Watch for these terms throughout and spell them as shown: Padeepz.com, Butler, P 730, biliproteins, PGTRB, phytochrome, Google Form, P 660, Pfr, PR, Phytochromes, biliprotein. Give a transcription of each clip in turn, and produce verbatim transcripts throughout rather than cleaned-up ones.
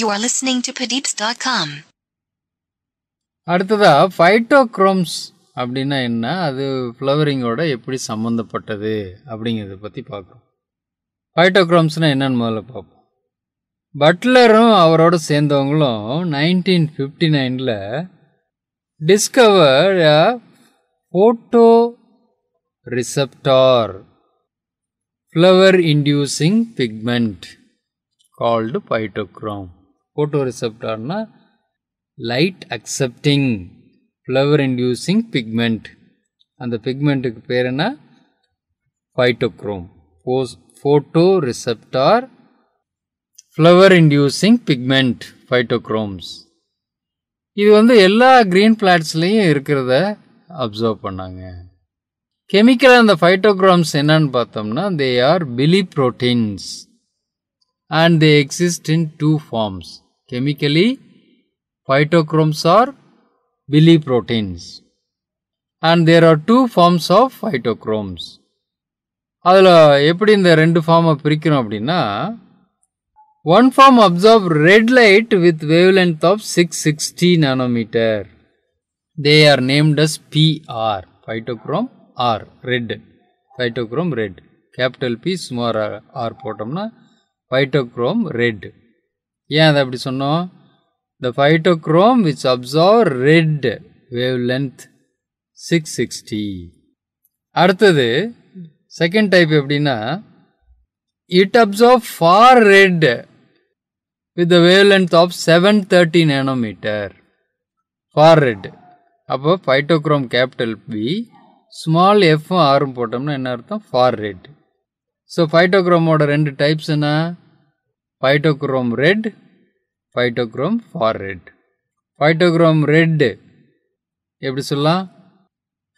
You are listening to Padeepz dot com. அடுத்ததா phytochromes அப்படின்னா என்ன, அது ஃப்ளவரிங்கோட எப்படி சம்மந்தப்பட்டது அப்படிங்கிறத பற்றி பார்க்குறோம். பைட்டோக்ரோம்ஸ்னால் என்னன்னு முதல்ல பார்ப்போம். பட்லரும் அவரோட சேர்ந்தவங்களும் நைன்டீன் ஃபிஃப்டி நைனில் discover photo receptor flower inducing pigment called phytochrome. Photo ரிசெப்டார்னா light accepting flower inducing pigment. அந்த பிக்மெண்ட்டுக்கு பேர் என்ன? Phytochrome. Photo receptor flower inducing pigment, phytochromes. இது வந்து எல்லா க்ரீன் பிளான்ட்ஸ்லேயும் இருக்கிறத அப்சர்வ் பண்ணாங்க. கெமிக்கலாக அந்த பைட்டோக்ரோம்ஸ் என்னன்னு பார்த்தோம்னா, they are biliproteins and they exist in two forms. Chemically, phytochromes are biliproteins and there are two forms of phytochromes. அதில் எப்படி இந்த ரெண்டு ஃபார்மை பிரிக்கிறோம் அப்படின்னா, one form absorb red light with wave length of six sixty nanometer. They are named as P R, phytochrome R, red phytochrome red. Capital P small R போட்டோம்னா phytochrome red. ஏன் அதை அப்படி சொன்னோம்? The phytochrome which absorb red wave length six sixty. அடுத்தது second type எப்படின்னா, it absorbs far red with the wavelength of seven thirty nanometer. Far red. அப்போ phytochrome capital B small f r போட்டோம்னா என்ன அர்த்தம்? far red. ஸோ phytochromeோட ரெண்டு types என்ன? phytochrome red, phytochrome far red. phytochrome red எப்படி சொல்லலாம்?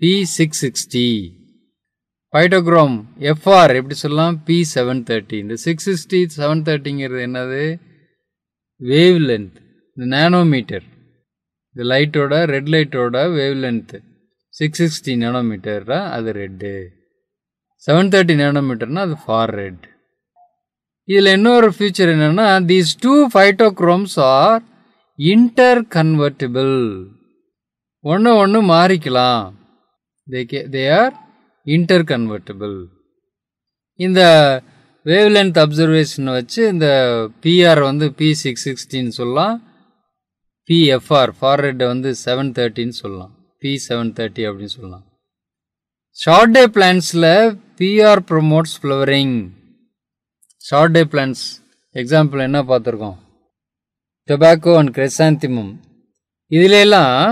P six sixty. Phytochrome F R எப்படி சொல்லலாம்? P seven thirty. இந்த சிக்ஸ் சிக்ஸ்டி செவன் தேர்ட்டிங்கிறது என்னது? வேவ் லென்த், இந்த நேனோமீட்டர். இந்த லைட்டோட ரெட் லைட்டோட வேவ் லென்த்து சிக்ஸ் சிக்ஸ்டி நேனோமீட்டரா அது ரெட்டு, செவன் தேர்ட்டி நேனோமீட்டர்னால் அது ஃபார் ரெட். இதில் இன்னொரு ஃபியூச்சர் என்னென்னா, these two phytochromes are inter convertible. ஒன்று ஒன்று மாறிக்கலாம். தே கே தே ஆர் இன்டர்கன்வெர்டபிள். இந்த வேவ் லென்த் அப்சர்வேஷனை வச்சு இந்த பிஆர் வந்து பி சிக்ஸ் சிக்ஸ்டின்னு சொல்லலாம், பிஎஃப்ஆர் ஃபார்ரெட்டை வந்து செவன் தேர்ட்டின்னு சொல்லலாம், பி செவன் தேர்ட்டி அப்படின்னு சொல்லலாம். ஷார்ட் டே பிளான்ஸில் PR promotes flowering. Short day plants example என்ன பார்த்துருக்கோம்? Tobacco and chrysanthemum. இதிலெல்லாம்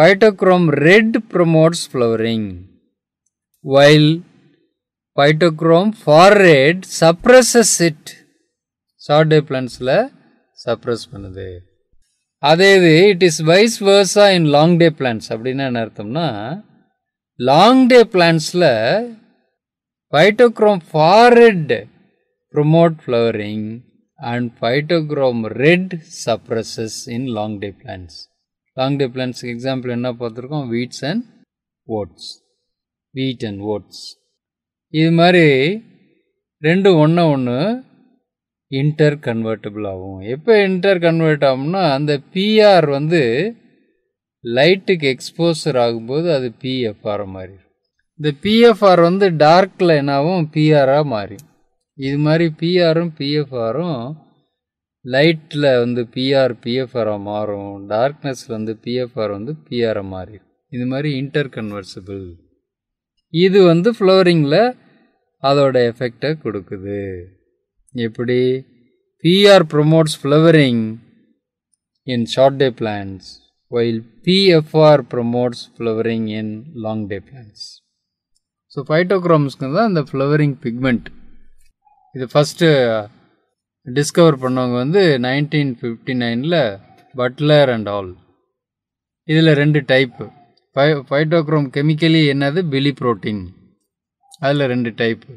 phytochrome red promotes flowering, while phytochrome far red suppresses it. short day plants la suppress பண்ணுது. அதே இது it is vice versa in long day plants. அப்படின்னா என்ன அர்த்தம்னா, long day plants la phytochrome far red promote flowering and phytochrome red suppresses in long day plants. long day plants example என்ன பார்த்திருக்கோம்? wheats and oats. wheat and oats. இது மாதிரி ரெண்டு ஒன்று ஒன்று இன்டர் கன்வெர்டபிள் ஆகும். எப்போ இன்டர் கன்வெர்ட் ஆகும்னா, அந்த பிஆர் வந்து லைட்டுக்கு எக்ஸ்போசர் ஆகும்போது அது பிஎஃப்ஆர் மாறிடும். இந்த பிஎஃப்ஆர் வந்து டார்க்கில் என்னாகும்? பிஆராக மாறிடும். இது மாதிரி பிஆரும் பிஎஃப்ஆரும் லைட்டில் வந்து பிஆர் பிஎஃப்ஆராக மாறும், டார்க்னஸில் வந்து பிஎஃப்ஆர் வந்து பிஆராக மாறிடும். இது மாதிரி இன்டர் கன்வெர்சபிள். இது வந்து ஃப்ளவரிங்கில் அதோட எஃபெக்டை கொடுக்குது. எப்படி PR promotes flowering in short day plants, while PFR promotes flowering in long day plants. So பைட்டோக்ரோம்ஸ்க்கு தான் இந்த ஃப்ளவரிங் பிக்மெண்ட். இது ஃபஸ்ட்டு டிஸ்கவர் பண்ணவங்க வந்து நைன்டீன் ஃபிஃப்டி நைனில் பட்லர் அண்ட் ஆல். இதில் ரெண்டு டைப்பு. பை பைட்டோக்ரோம் கெமிக்கலி என்னது? biliprotein. அதில் ரெண்டு type,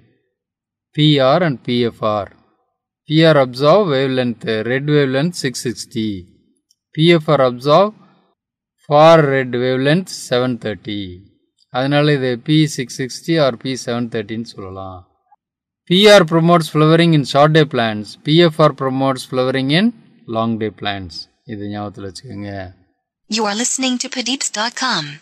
PR and PFR. PR absorb wave length red wave length six sixty, PFR absorb far red wave length seven thirty. அதனால் இது P six sixty R P seven தேர்ட்டின்னு சொல்லலாம். PR promotes flowering in short day plants, PFR promotes flowering in long day plants. You are listening to Padeepz dot com.